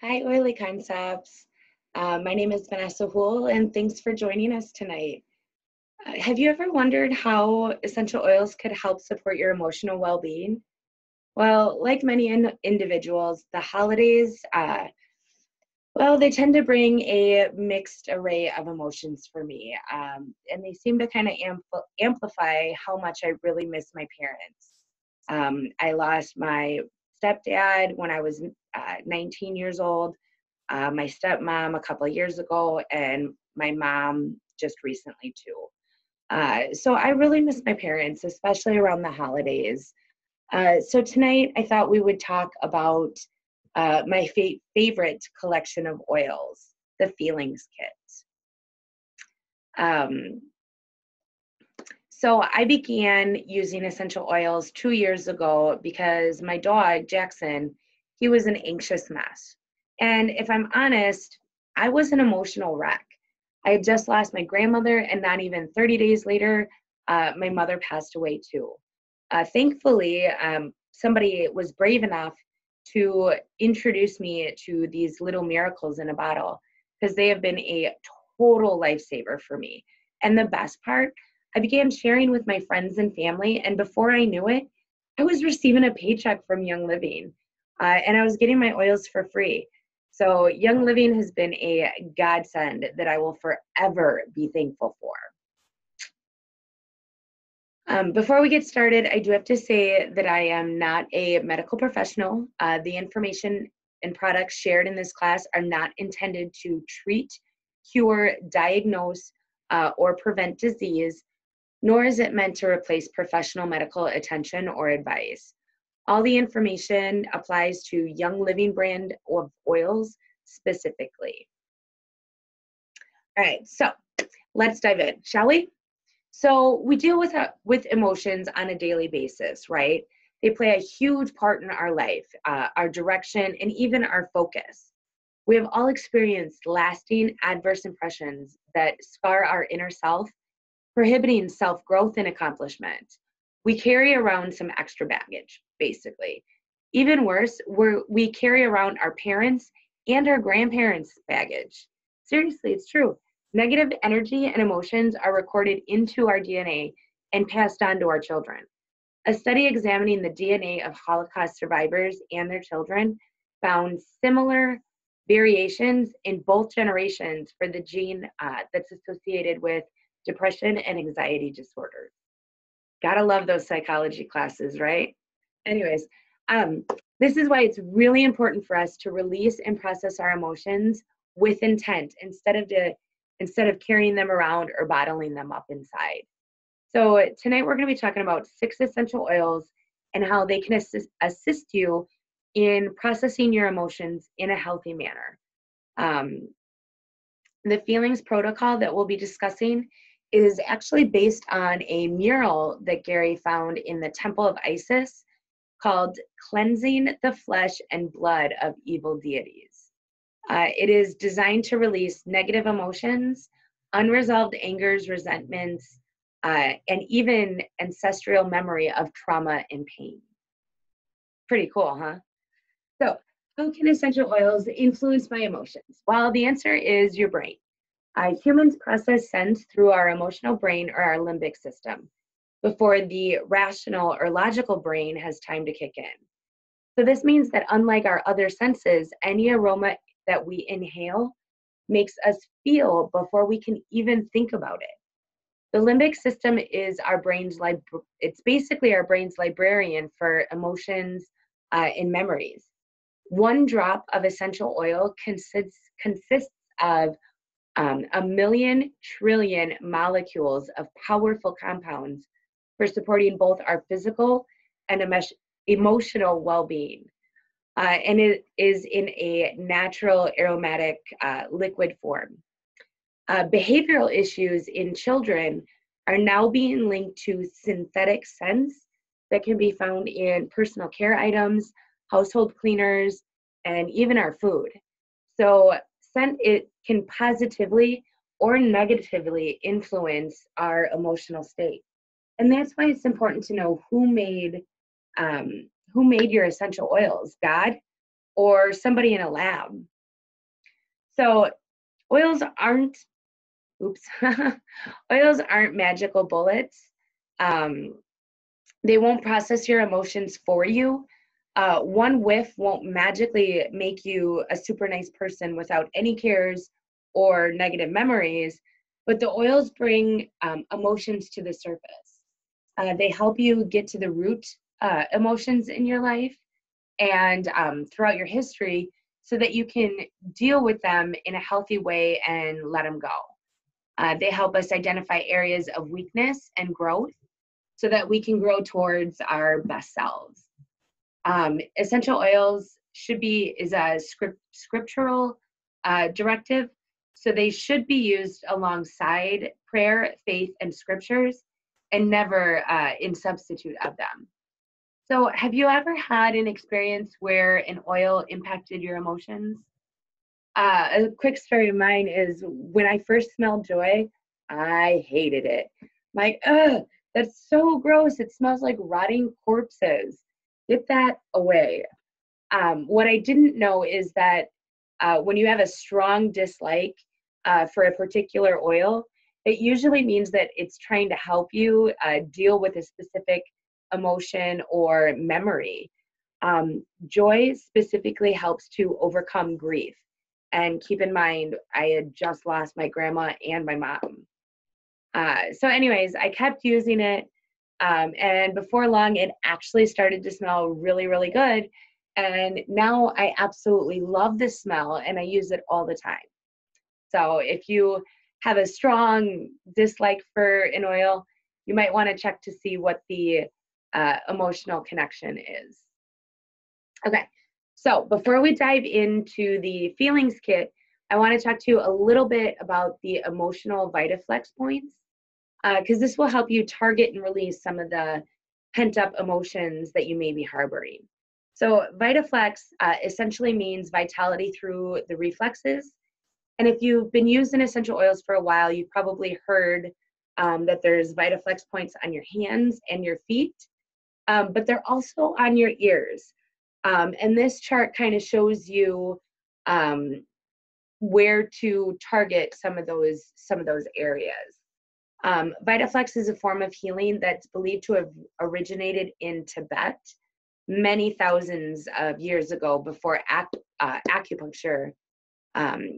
Hi, Oily Concepts. My name is Vanessa Houle, and thanks for joining us tonight. Have you ever wondered how essential oils could help support your emotional well-being? Well, like many individuals, the holidays, they tend to bring a mixed array of emotions for me, and they seem to kind of amplify how much I really miss my parents. I lost my stepdad when I was 19 years old, my stepmom a couple of years ago, and my mom just recently too. So I really miss my parents, especially around the holidays. So tonight I thought we would talk about my favorite collection of oils, the Feelings Kit. So I began using essential oils 2 years ago because my dog, Jackson, he was an anxious mess. And if I'm honest, I was an emotional wreck. I had just lost my grandmother, and not even 30 days later, my mother passed away too. Thankfully, somebody was brave enough to introduce me to these little miracles in a bottle, because they have been a total lifesaver for me. And the best part, I began sharing with my friends and family, and before I knew it, I was receiving a paycheck from Young Living, and I was getting my oils for free. So Young Living has been a godsend that I will forever be thankful for. Before we get started, I do have to say that I am not a medical professional. The information and products shared in this class are not intended to treat, cure, diagnose, or prevent disease, nor is it meant to replace professional medical attention or advice. All the information applies to Young Living brand of oils specifically. All right, so let's dive in, shall we? So we deal with emotions on a daily basis, right? They play a huge part in our life, our direction, and even our focus. We have all experienced lasting adverse impressions that scar our inner self, prohibiting self-growth and accomplishment. We carry around some extra baggage, basically. Even worse, we carry around our parents' and our grandparents' baggage. Seriously, it's true. Negative energy and emotions are recorded into our DNA and passed on to our children. A study examining the DNA of Holocaust survivors and their children found similar variations in both generations for the gene that's associated with depression and anxiety disorders. Gotta love those psychology classes, right? Anyways, this is why it's really important for us to release and process our emotions with intent instead of carrying them around or bottling them up inside. So tonight we're gonna be talking about 6 essential oils and how they can assist you in processing your emotions in a healthy manner. The Feelings Protocol that we'll be discussing is actually based on a mural that Gary found in the Temple of Isis called Cleansing the Flesh and Blood of Evil Deities. It is designed to release negative emotions, unresolved angers, resentments, and even ancestral memory of trauma and pain. Pretty cool, huh? So how can essential oils influence my emotions? Well, the answer is your brain. Humans process sense through our emotional brain or our limbic system before the rational or logical brain has time to kick in. So this means that unlike our other senses, any aroma that we inhale makes us feel before we can even think about it. The limbic system is our brain's librarian for emotions and memories. One drop of essential oil consists of a million trillion molecules of powerful compounds for supporting both our physical and emotional well-being. And it is in a natural aromatic liquid form. Behavioral issues in children are now being linked to synthetic scents that can be found in personal care items, household cleaners, and even our food. So scent, it can positively or negatively influence our emotional state. And that's why it's important to know who made your essential oils, God or somebody in a lab. So oils aren't magical bullets. They won't process your emotions for you. One whiff won't magically make you a super nice person without any cares or negative memories, but the oils bring emotions to the surface. They help you get to the root emotions in your life and throughout your history so that you can deal with them in a healthy way and let them go. They help us identify areas of weakness and growth so that we can grow towards our best selves. Essential oils is a scriptural directive, so they should be used alongside prayer, faith, and scriptures, and never in substitute of them. So have you ever had an experience where an oil impacted your emotions? A quick story of mine is when I first smelled joy, I hated it. Like, ugh, that's so gross. It smells like rotting corpses. Get that away. What I didn't know is that when you have a strong dislike for a particular oil, it usually means that it's trying to help you deal with a specific emotion or memory. Joy specifically helps to overcome grief. And keep in mind, I had just lost my grandma and my mom. So anyways, I kept using it. And before long, it actually started to smell really, really good. And now I absolutely love the smell and I use it all the time. So if you have a strong dislike for an oil, you might want to check to see what the emotional connection is. Okay, so before we dive into the feelings kit, I want to talk to you a little bit about the emotional VitaFlex points, because this will help you target and release some of the pent-up emotions that you may be harboring. So VitaFlex essentially means vitality through the reflexes. And if you've been using essential oils for a while, you've probably heard that there's VitaFlex points on your hands and your feet, but they're also on your ears. And this chart kind of shows you where to target some of those areas. VitaFlex is a form of healing that's believed to have originated in Tibet many thousands of years ago before acupuncture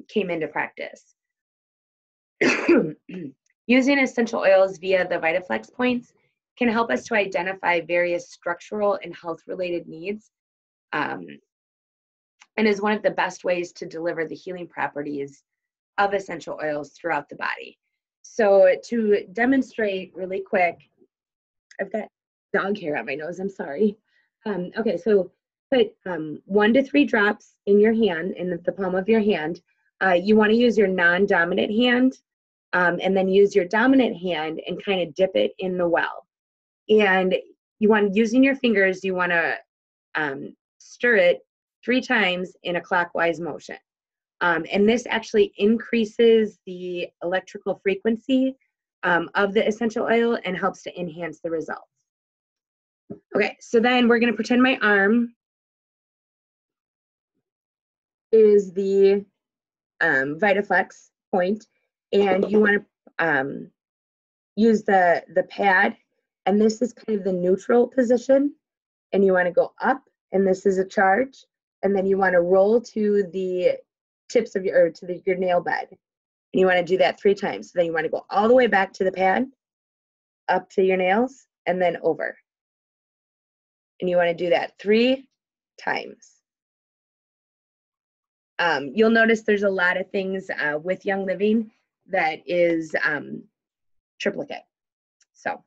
came into practice. Using essential oils via the VitaFlex points can help us to identify various structural and health-related needs and is one of the best ways to deliver the healing properties of essential oils throughout the body. So to demonstrate really quick, I've got dog hair on my nose, I'm sorry. Okay, so put 1 to 3 drops in your hand, in the palm of your hand. You want to use your non-dominant hand and then use your dominant hand and kind of dip it in the well. And you want, using your fingers, you want to stir it 3 times in a clockwise motion. And this actually increases the electrical frequency of the essential oil and helps to enhance the results. Okay, so then we're going to pretend my arm is the VitaFlex point, and you want to use the pad, and this is kind of the neutral position, and you want to go up, and this is a charge, and then you want to roll to the tips of your, or to your nail bed, and you want to do that 3 times. So then you want to go all the way back to the pad, up to your nails, and then over, and you want to do that 3 times. You'll notice there's a lot of things with Young Living that is triplicate. So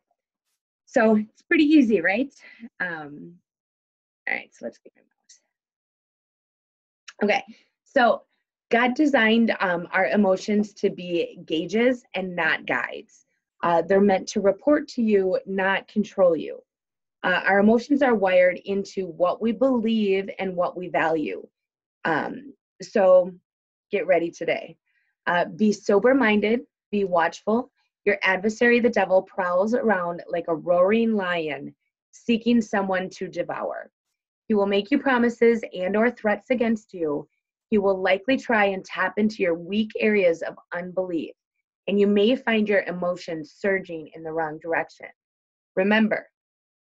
it's pretty easy, right? All right, so let's get my mouse. Okay, so God designed our emotions to be gauges and not guides. They're meant to report to you, not control you. Our emotions are wired into what we believe and what we value. So get ready today. Be sober-minded, be watchful. Your adversary, the devil, prowls around like a roaring lion, seeking someone to devour. He will make you promises and/or threats against you. He will likely try and tap into your weak areas of unbelief, and you may find your emotions surging in the wrong direction. Remember,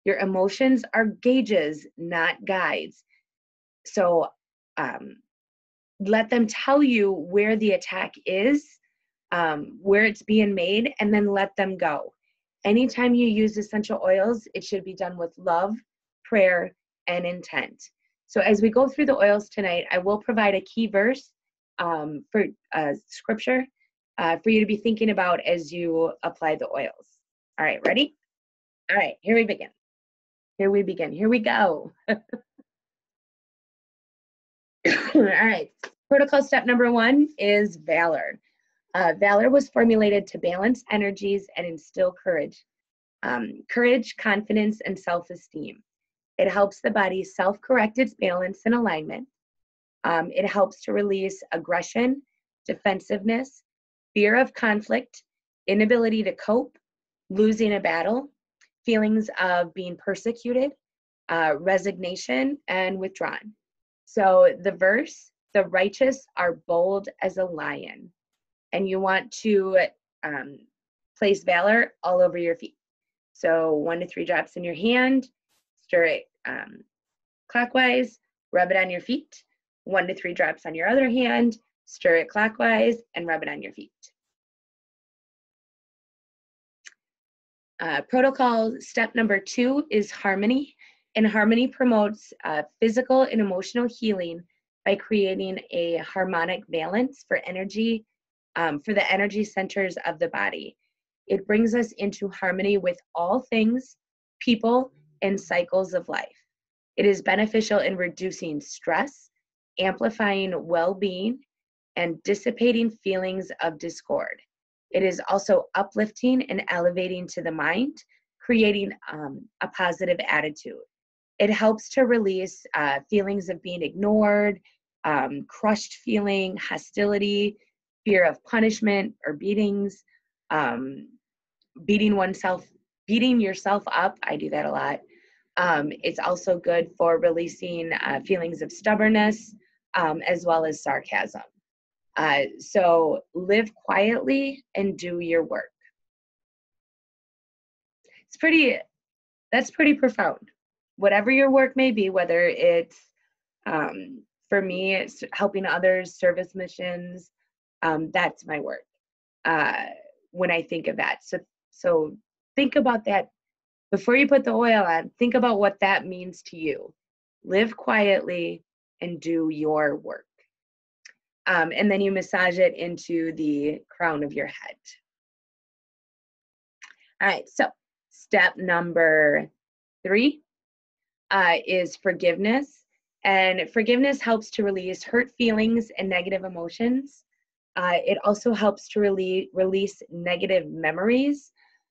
your emotions are gauges, not guides. So let them tell you where the attack is, where it's being made, and then let them go. Anytime you use essential oils, it should be done with love, prayer, and intent. So as we go through the oils tonight, I will provide a key verse for scripture for you to be thinking about as you apply the oils. All right, ready? All right, here we begin. Here we begin. Here we go. All right, protocol step number one is valor. Valor was formulated to balance energies and instill courage, confidence, and self-esteem. It helps the body self-correct its balance and alignment. It helps to release aggression, defensiveness, fear of conflict, inability to cope, losing a battle, feelings of being persecuted, resignation, and withdrawn. So the verse, the righteous are bold as a lion. And you want to place valor all over your feet. So 1 to 3 drops in your hand, stir it clockwise, rub it on your feet. 1 to 3 drops on your other hand, stir it clockwise, and rub it on your feet. Protocol step number 2 is harmony. And harmony promotes physical and emotional healing by creating a harmonic balance for energy, for the energy centers of the body. It brings us into harmony with all things, people, and cycles of life. It is beneficial in reducing stress, amplifying well-being, and dissipating feelings of discord. It is also uplifting and elevating to the mind, creating a positive attitude. It helps to release feelings of being ignored, crushed feeling, hostility, fear of punishment or beatings, beating yourself up. I do that a lot. It's also good for releasing feelings of stubbornness as well as sarcasm. So live quietly and do your work. It's pretty, that's pretty profound. Whatever your work may be, whether it's, for me, it's helping others, service missions, that's my work when I think of that. So think about that. Before you put the oil on, think about what that means to you. Live quietly and do your work. And then you massage it into the crown of your head. All right, so step number 3. Is forgiveness, and forgiveness helps to release hurt feelings and negative emotions. It also helps to release negative memories,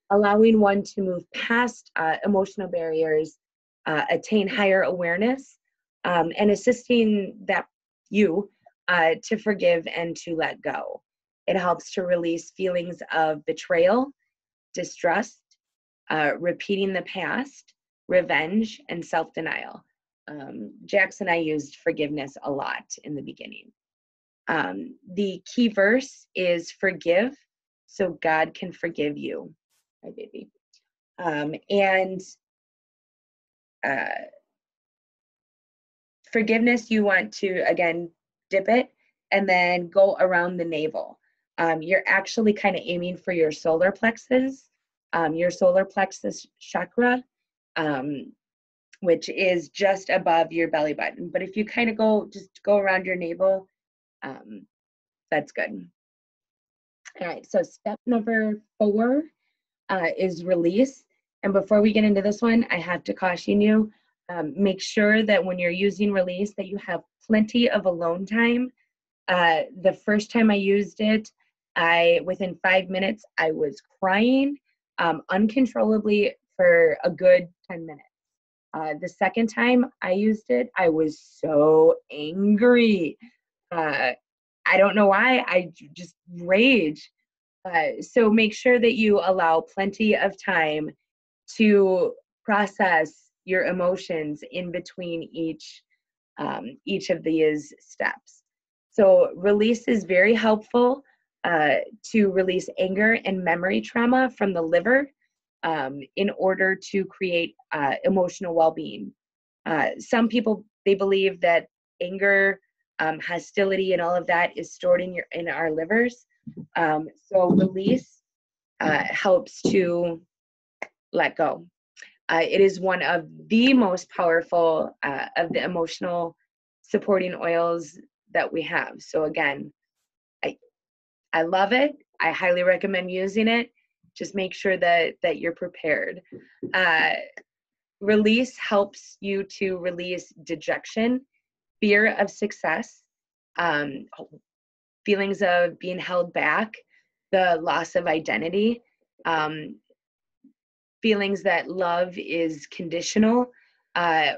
allowing one to move past emotional barriers, attain higher awareness, and assisting that you to forgive and to let go. It helps to release feelings of betrayal, distrust, repeating the past, revenge, and self-denial. Jackson and I used forgiveness a lot in the beginning. The key verse is forgive so God can forgive you. Hi, baby. Forgiveness, you want to, again, dip it and then go around the navel. You're actually kind of aiming for your solar plexus, chakra, which is just above your belly button. But if you kind of go around your navel, that's good. All right, so step number 4 is release. And before we get into this one, I have to caution you, make sure that when you're using release that you have plenty of alone time. The first time I used it, within 5 minutes, I was crying uncontrollably for a good 10 minutes. The second time I used it, I was so angry. I don't know why, I just rage. So make sure that you allow plenty of time to process your emotions in between each of these steps. So release is very helpful to release anger and memory trauma from the liver in order to create emotional well-being. Some people, they believe that anger, hostility, and all of that is stored in our livers. So release helps to let go. It is one of the most powerful of the emotional supporting oils that we have. So again, I love it. I highly recommend using it. Just make sure that you're prepared. Release helps you to release dejection, fear of success, feelings of being held back, the loss of identity, feelings that love is conditional,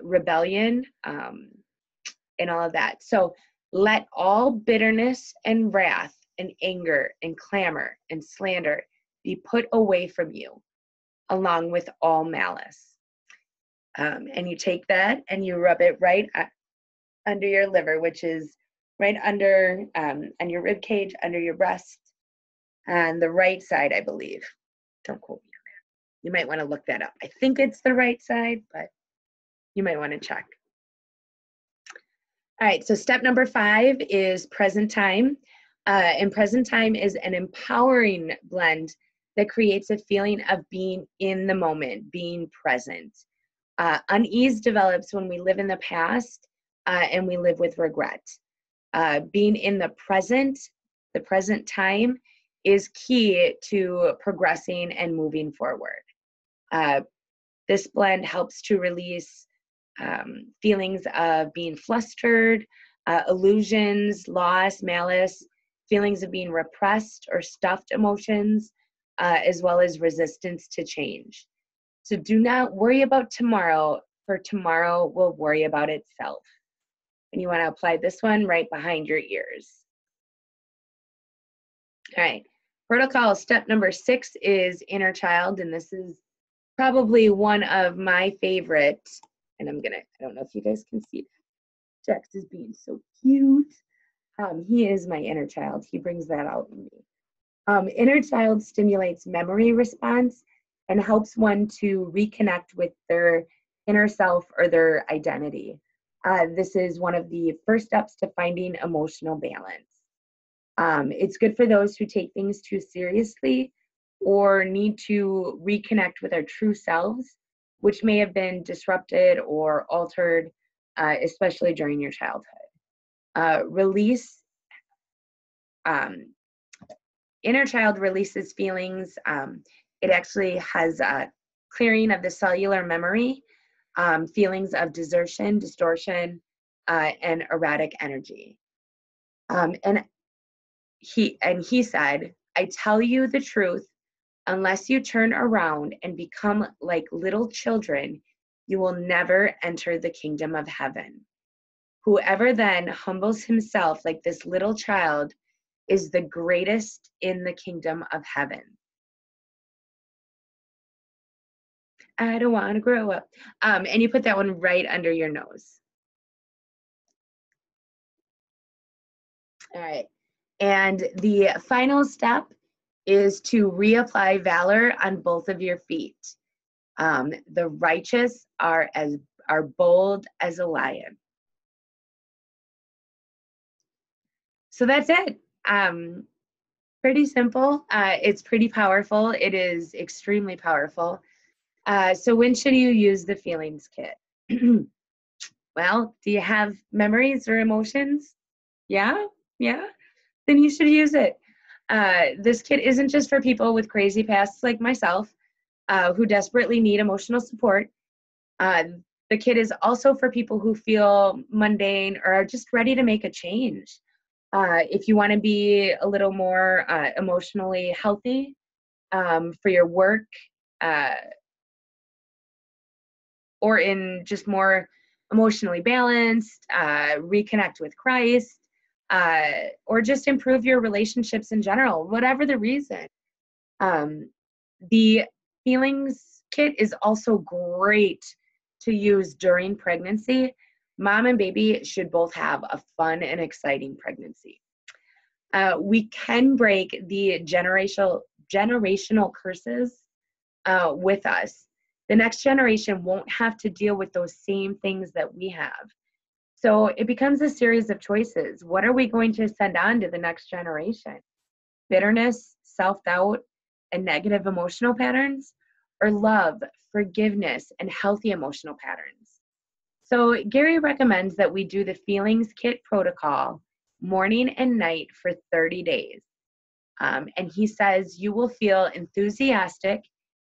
rebellion, and all of that. So let all bitterness and wrath and anger and clamor and slander be put away from you, along with all malice. And you take that and you rub it right under your liver, which is right under on your rib cage, under your breast, on the right side, I believe. Don't quote me on that. You might want to look that up. I think it's the right side, but you might want to check. All right, so step number 5 is present time. And present time is an empowering blend that creates a feeling of being in the moment, being present. Unease develops when we live in the past and we live with regret. Being in the present time, is key to progressing and moving forward. This blend helps to release feelings of being flustered, illusions, loss, malice, feelings of being repressed or stuffed emotions, as well as resistance to change. So do not worry about tomorrow, for tomorrow will worry about itself. And you want to apply this one right behind your ears. All right, protocol step number 6 is inner child, and this is probably one of my favorite. And I don't know if you guys can see that. Jax is being so cute. He is my inner child. He brings that out in me. Inner child stimulates memory response and helps one to reconnect with their inner self or their identity. This is one of the first steps to finding emotional balance. It's good for those who take things too seriously or need to reconnect with our true selves, which may have been disrupted or altered, especially during your childhood. Release, inner child releases feelings. It actually has a clearing of the cellular memory, feelings of desertion, distortion, and erratic energy. And he said, I tell you the truth, unless you turn around and become like little children, you will never enter the kingdom of heaven. Whoever then humbles himself like this little child is the greatest in the kingdom of heaven. I don't want to grow up. And you put that one right under your nose. All right. And the final step is to reapply valor on both of your feet. The righteous are bold as a lion. So that's it. Pretty simple. It's pretty powerful. It is extremely powerful. So when should you use the Feelings Kit? Well, do you have memories or emotions? Yeah? Then you should use it. This kit isn't just for people with crazy pasts like myself who desperately need emotional support. The kit is also for people who feel mundane or are just ready to make a change. If you want to be a little more emotionally healthy for your work or in just more emotionally balanced, reconnect with Christ, or just improve your relationships in general, whatever the reason. The Feelings Kit is also great to use during pregnancy, mom and baby should both have a fun and exciting pregnancy. We can break the generational curses with us. The next generation won't have to deal with those same things that we have. So it becomes a series of choices. What are we going to send on to the next generation? Bitterness, self-doubt, and negative emotional patterns, or love, forgiveness, and healthy emotional patterns? So Gary recommends that we do the Feelings Kit Protocol morning and night for 30 days. And he says you will feel enthusiastic,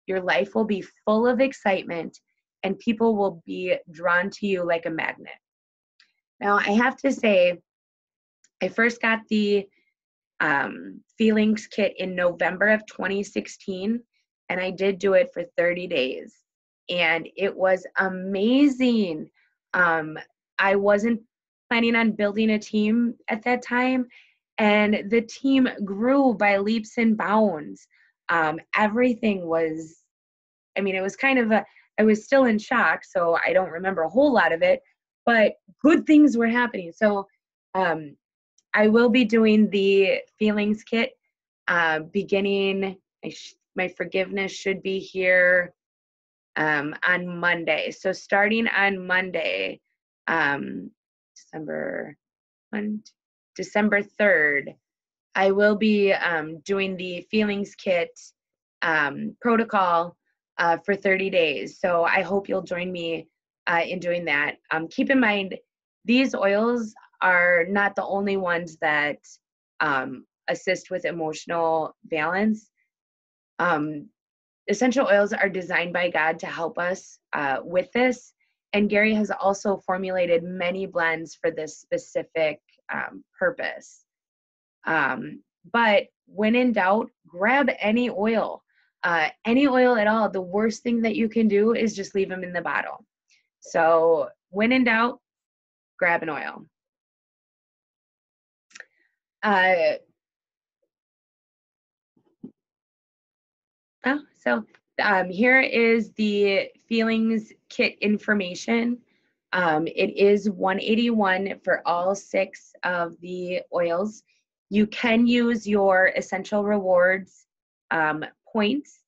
your life will be full of excitement, and people will be drawn to you like a magnet. Now, I have to say, I first got the Feelings Kit in November of 2016, and I did do it for 30 days. And it was amazing. I wasn't planning on building a team at that time, and the team grew by leaps and bounds. Everything was, I mean, it was kind of a, I was still in shock, so I don't remember a whole lot of it, but good things were happening. So I will be doing the Feelings Kit beginning, my forgiveness should be here on Monday. So starting on Monday, December 3rd, I will be doing the Feelings Kit protocol for 30 days. So I hope you'll join me in doing that. Keep in mind, these oils are not the only ones that assist with emotional balance. Essential oils are designed by God to help us with this. And Gary has also formulated many blends for this specific purpose. But when in doubt, grab any oil at all. The worst thing that you can do is just leave them in the bottle. So when in doubt, grab an oil. Here is the Feelings Kit information. It is $181 for all 6 of the oils. You can use your Essential Rewards points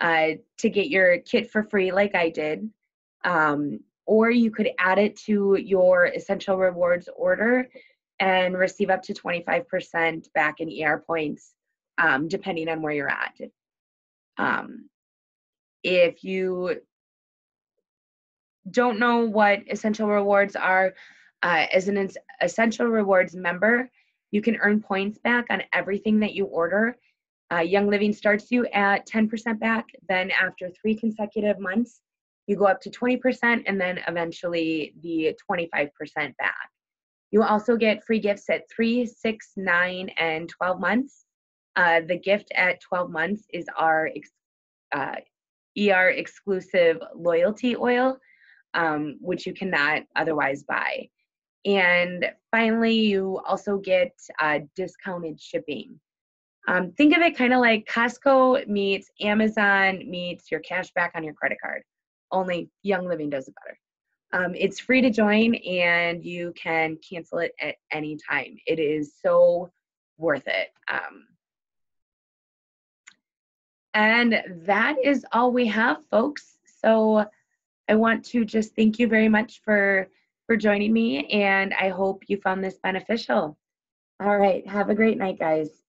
to get your kit for free like I did, or you could add it to your Essential Rewards order and receive up to 25% back in ER points, depending on where you're at. If you don't know what Essential Rewards are, as an Essential Rewards member, you can earn points back on everything that you order. Young Living starts you at 10% back, then after 3 consecutive months, you go up to 20%, and then eventually the 25% back. You also get free gifts at 3, 6, 9, and 12 months. The gift at 12 months is our ER exclusive loyalty oil, which you cannot otherwise buy. And finally, you also get discounted shipping. Think of it kind of like Costco meets Amazon meets your cash back on your credit card. Only Young Living does it better. It's free to join, and you can cancel it at any time. It is so worth it. And that is all we have, folks. So I want to just thank you very much for joining me, and I hope you found this beneficial. All right, have a great night, guys.